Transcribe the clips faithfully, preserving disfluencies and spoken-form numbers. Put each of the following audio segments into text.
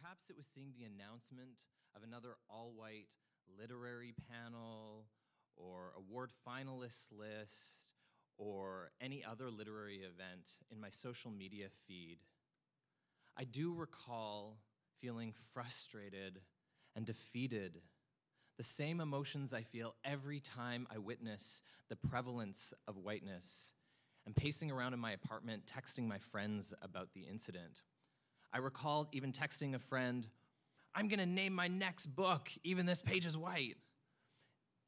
Perhaps it was seeing the announcement of another all-white literary panel or award finalist list or any other literary event in my social media feed. I do recall feeling frustrated and defeated, the same emotions I feel every time I witness the prevalence of whiteness, and pacing around in my apartment texting my friends about the incident. I recalled even texting a friend, "I'm gonna name my next book, even this page is white."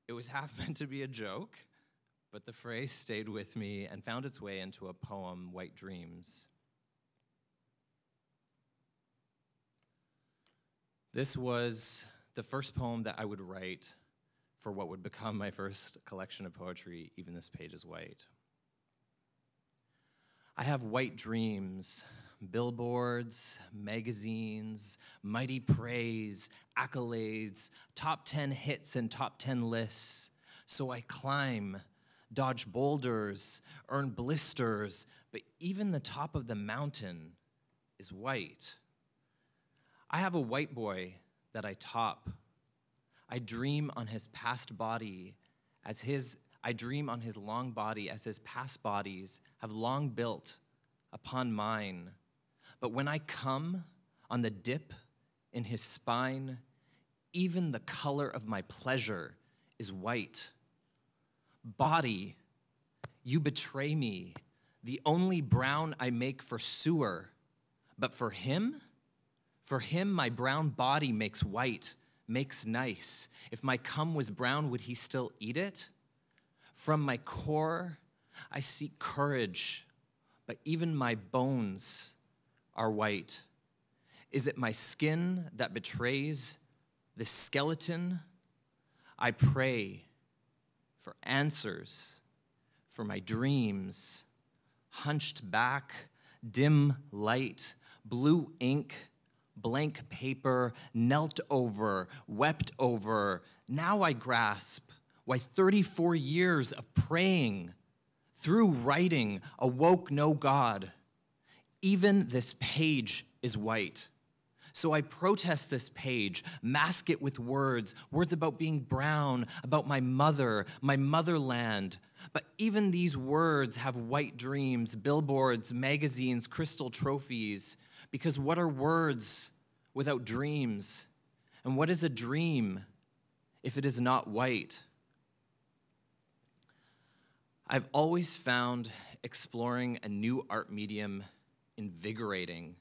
It was half meant to be a joke, but the phrase stayed with me and found its way into a poem, White Dreams. This was the first poem that I would write for what would become my first collection of poetry, Even This Page is White. I have white dreams, billboards, magazines, mighty praise, accolades, top ten hits and top ten lists. So I climb, dodge boulders, earn blisters, but even the top of the mountain is white. I have a white boy that I top. I dream on his past body as his, I dream on his long body as his past bodies have long built upon mine. But when I come on the dip in his spine, even the color of my pleasure is white. Body, you betray me, the only brown I make for sewer, but for him? For him, my brown body makes white, makes nice. If my cum was brown, would he still eat it? From my core, I seek courage, but even my bones are white. Is it my skin that betrays the skeleton? I pray for answers, for my dreams, hunched back, dim light, blue ink, blank paper, knelt over, wept over. Now I grasp why thirty-four years of praying through writing awoke no God. Even this page is white. So I protest this page, mask it with words, words about being brown, about my mother, my motherland. But even these words have white dreams, billboards, magazines, crystal trophies. Because what are words without dreams? And what is a dream if it is not white? I've always found exploring a new art medium invigorating,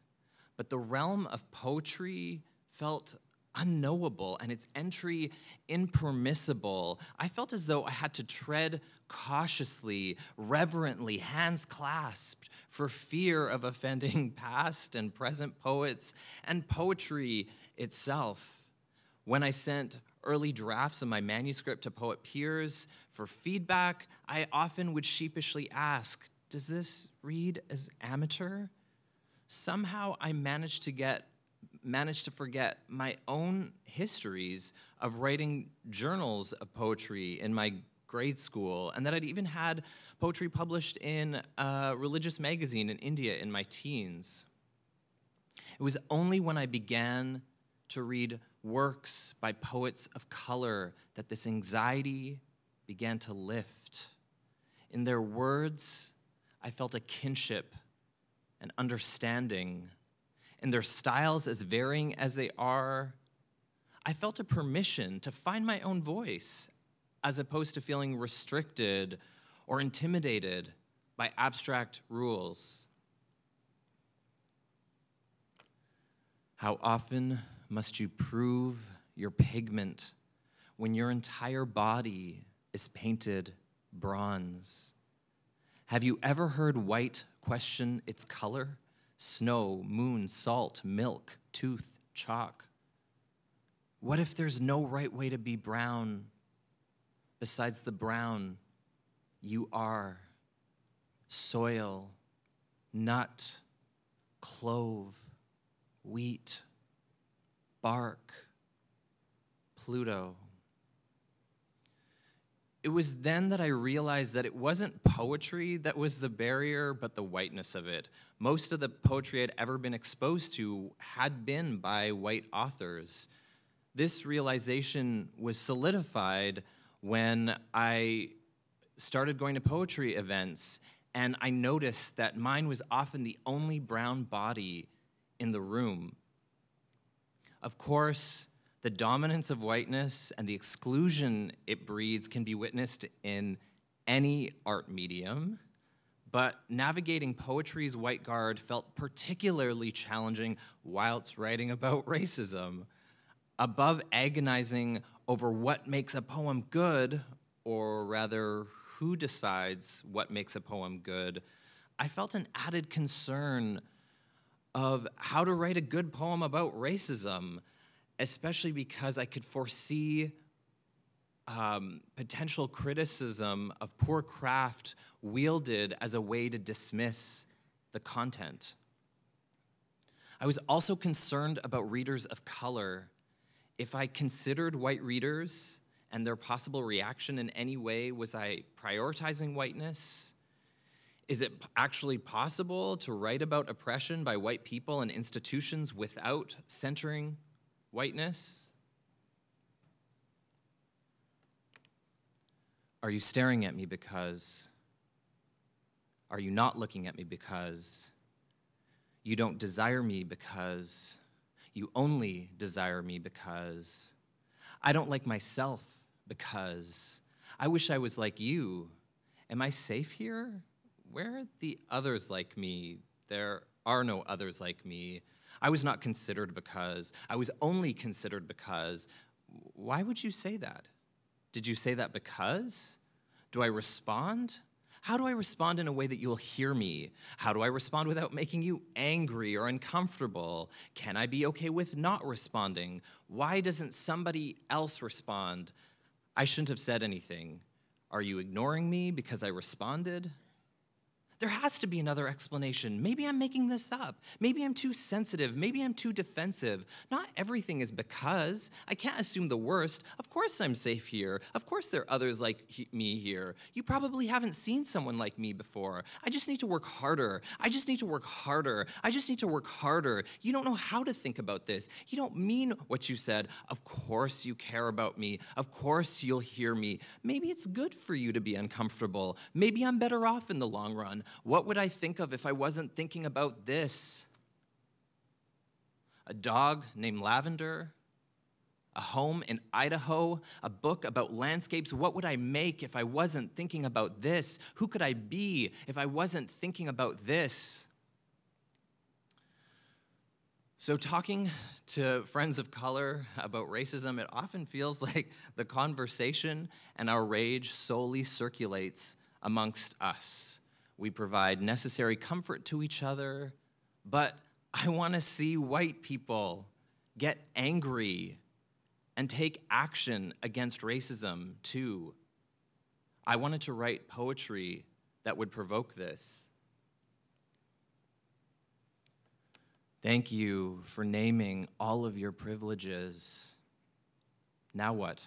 but the realm of poetry felt unknowable and its entry impermissible. I felt as though I had to tread cautiously, reverently, hands clasped, for fear of offending past and present poets and poetry itself. When I sent early drafts of my manuscript to poet peers for feedback, I often would sheepishly ask, "Does this read as amateur?" Somehow I managed to get managed to forget my own histories of writing journals of poetry in my grade school, and that I'd even had poetry published in a religious magazine in India in my teens. It was only when I began to read works by poets of color that this anxiety began to lift. In their words, I felt a kinship, an understanding. In their styles, as varying as they are, I felt a permission to find my own voice, as opposed to feeling restricted or intimidated by abstract rules. How often must you prove your pigment when your entire body is painted bronze? Have you ever heard white question its color? Snow, moon, salt, milk, tooth, chalk. What if there's no right way to be brown besides the brown you are? Soil, nut, clove, wheat, bark, Pluto. it was then that I realized that it wasn't poetry that was the barrier, but the whiteness of it. Most of the poetry I'd ever been exposed to had been by white authors. This realization was solidified when I started going to poetry events, and I noticed that mine was often the only brown body in the room. Of course, the dominance of whiteness and the exclusion it breeds can be witnessed in any art medium, but navigating poetry's white guard felt particularly challenging whilst writing about racism. Above agonizing over what makes a poem good, or rather, who decides what makes a poem good, I felt an added concern of how to write a good poem about racism, especially because I could foresee um, potential criticism of poor craft wielded as a way to dismiss the content. I was also concerned about readers of color. If I considered white readers and their possible reaction in any way, was I prioritizing whiteness? Is it actually possible to write about oppression by white people and institutions without centering whiteness? Are you staring at me because? Are you not looking at me because? You don't desire me because? You only desire me because? I don't like myself because? I wish I was like you. Am I safe here? Where are the others like me? There are no others like me. I was not considered because. I was only considered because. Why would you say that? Did you say that because? Do I respond? How do I respond in a way that you'll hear me? How do I respond without making you angry or uncomfortable? Can I be okay with not responding? Why doesn't somebody else respond? I shouldn't have said anything. Are you ignoring me because I responded? There has to be another explanation. Maybe I'm making this up. Maybe I'm too sensitive. Maybe I'm too defensive. Not everything is because. I can't assume the worst. Of course I'm safe here. Of course there are others like he- me here. You probably haven't seen someone like me before. I just need to work harder. I just need to work harder. I just need to work harder. You don't know how to think about this. You don't mean what you said. Of course you care about me. Of course you'll hear me. Maybe it's good for you to be uncomfortable. Maybe I'm better off in the long run. What would I think of if I wasn't thinking about this? A dog named Lavender, a home in Idaho, a book about landscapes. What would I make if I wasn't thinking about this? Who could I be if I wasn't thinking about this? So talking to friends of color about racism, it often feels like the conversation and our rage solely circulates amongst us. We provide necessary comfort to each other, but I want to see white people get angry and take action against racism too. I wanted to write poetry that would provoke this. Thank you for naming all of your privileges. Now what?